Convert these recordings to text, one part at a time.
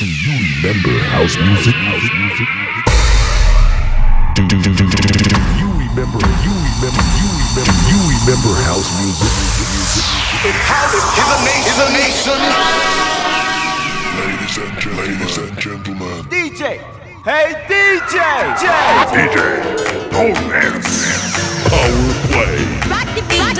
Do you remember house music? Do you remember house music? House is a nation. Ladies and gentlemen. DJ! Hey DJ! Old man. Power play. Rock the beat.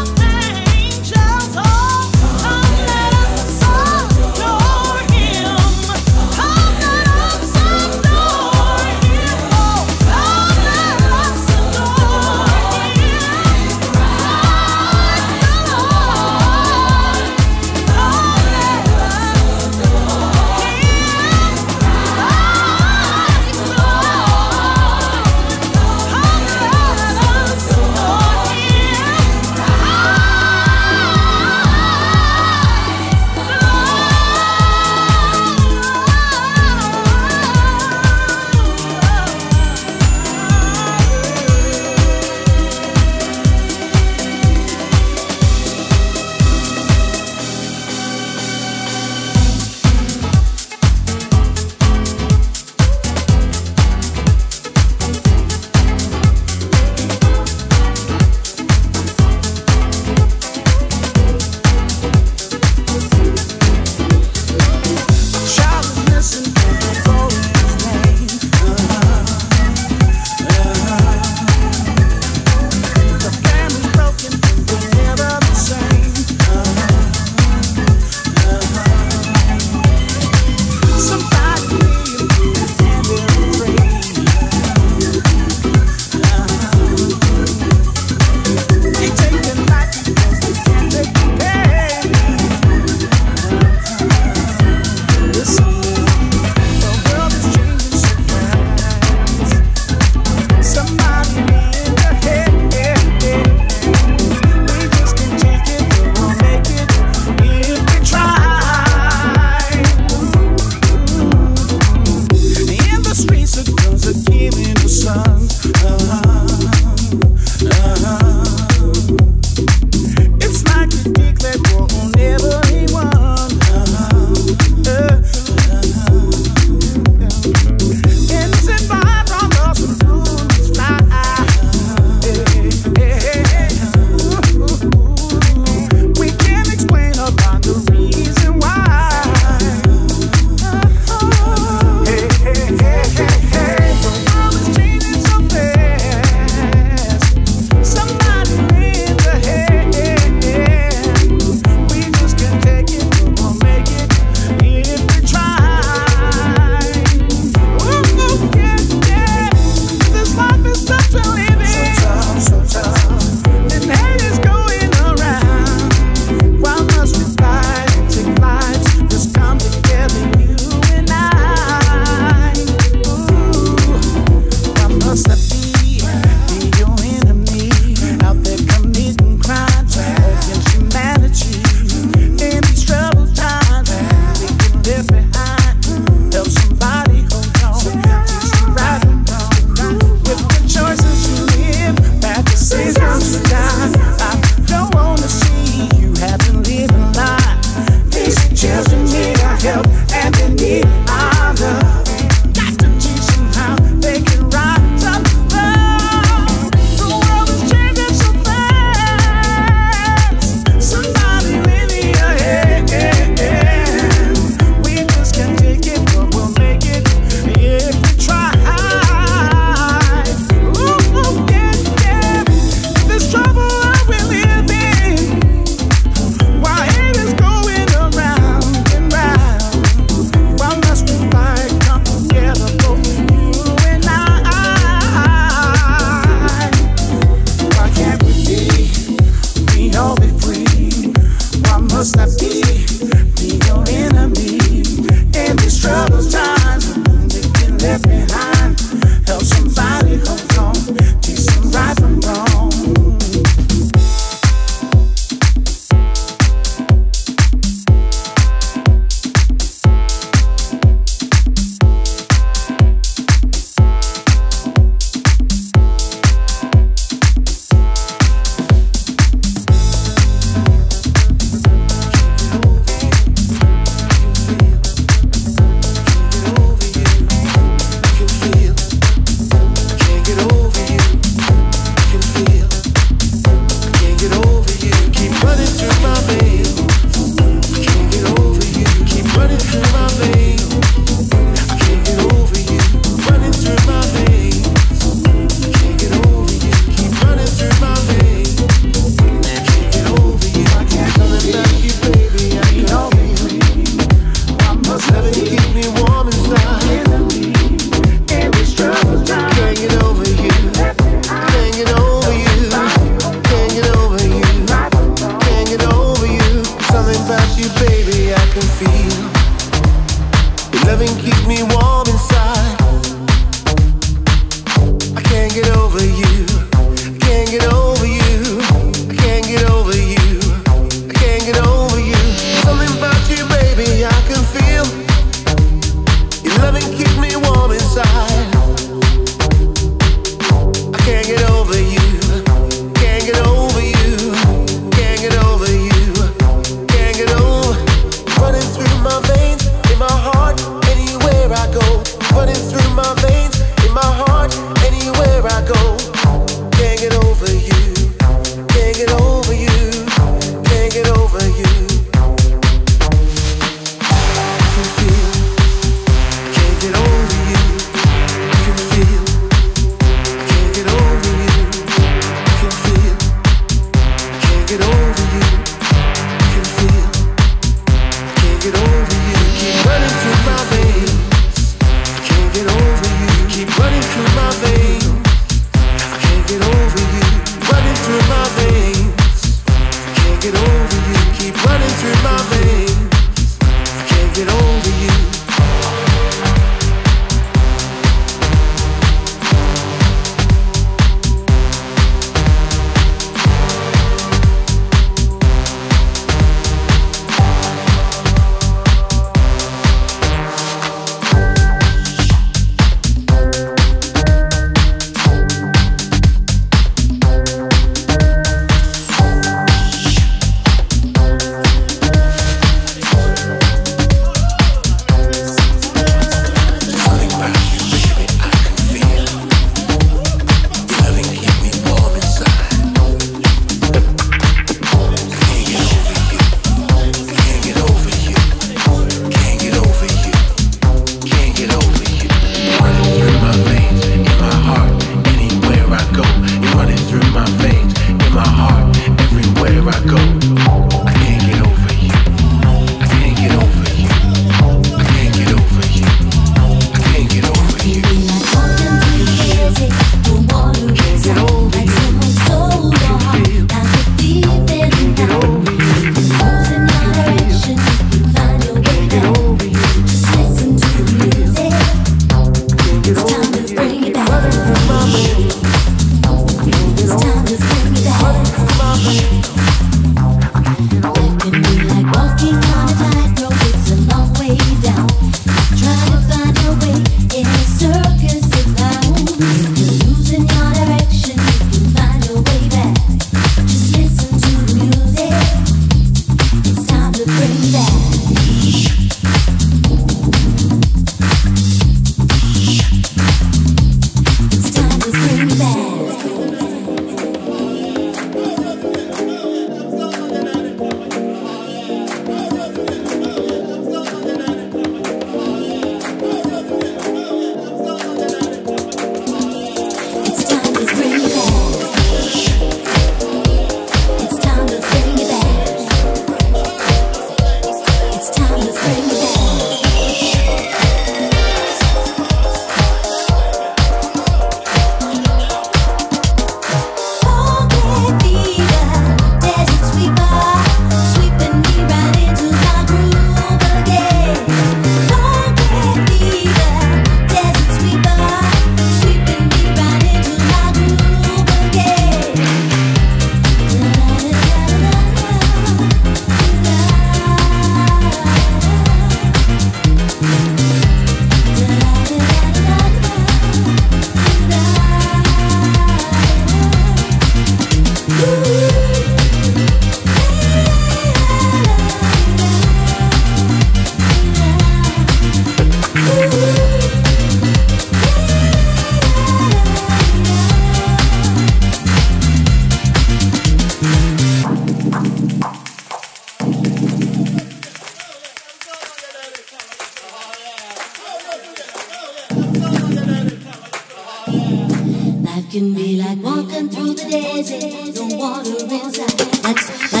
Like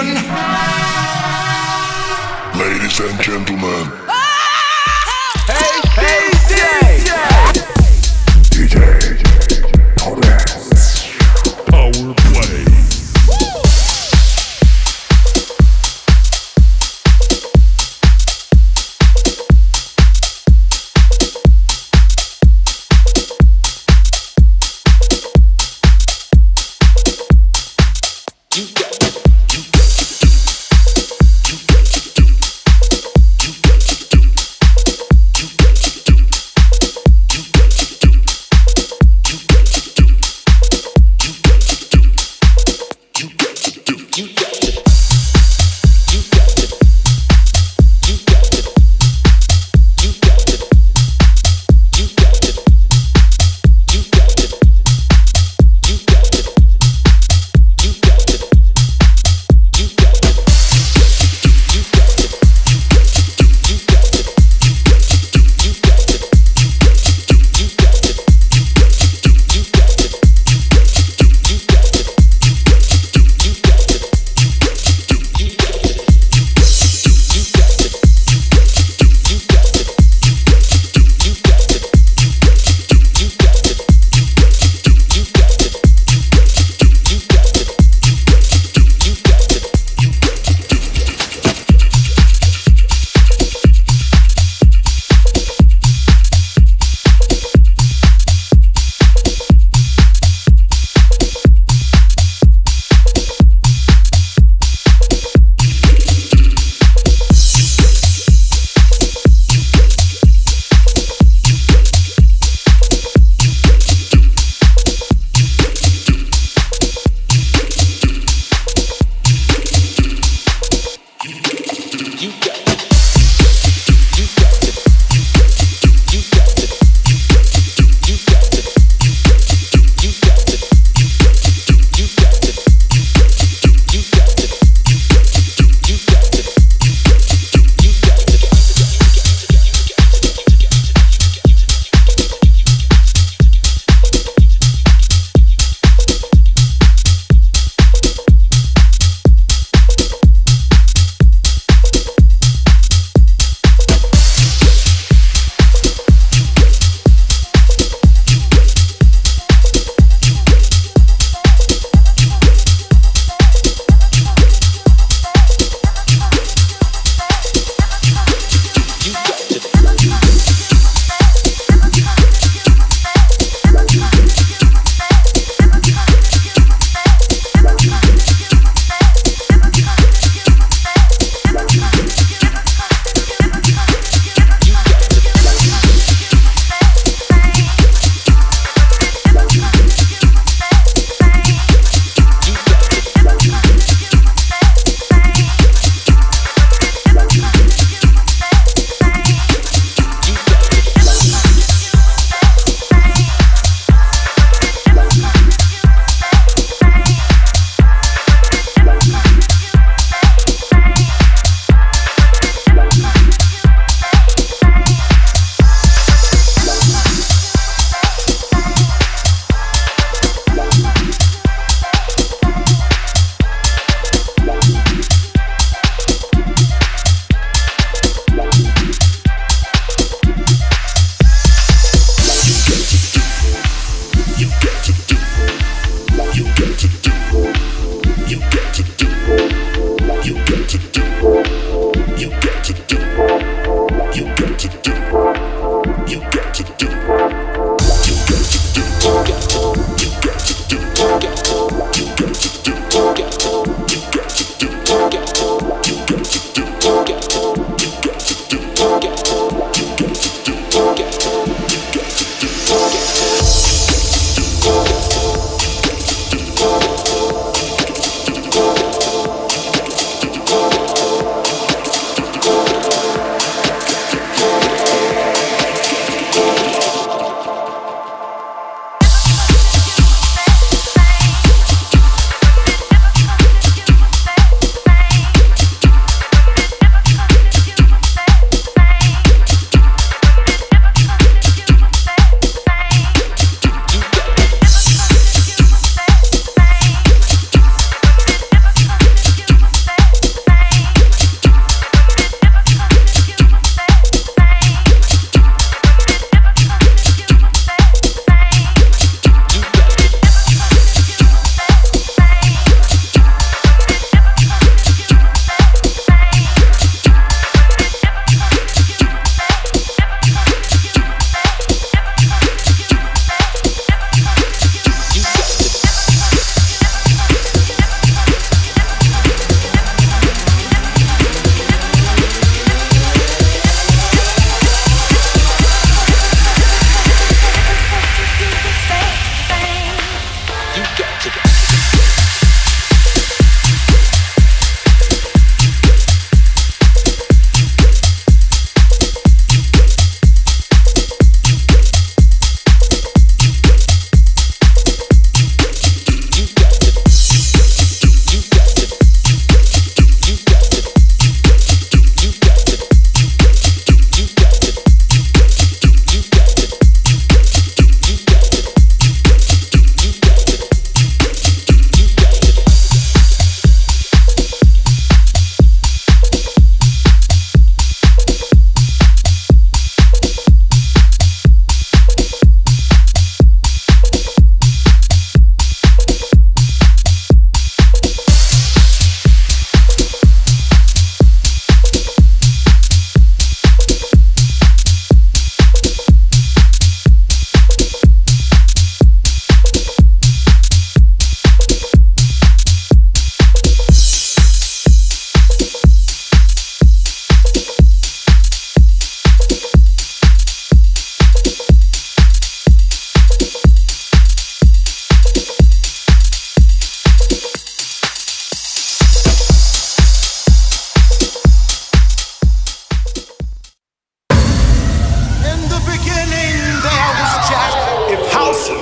reason. Ladies and gentlemen. Hey, hey, DJ.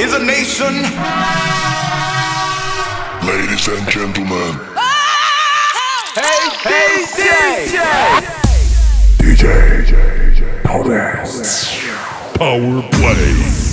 is a nation. Ladies and gentlemen. Hey, DJ Power Play.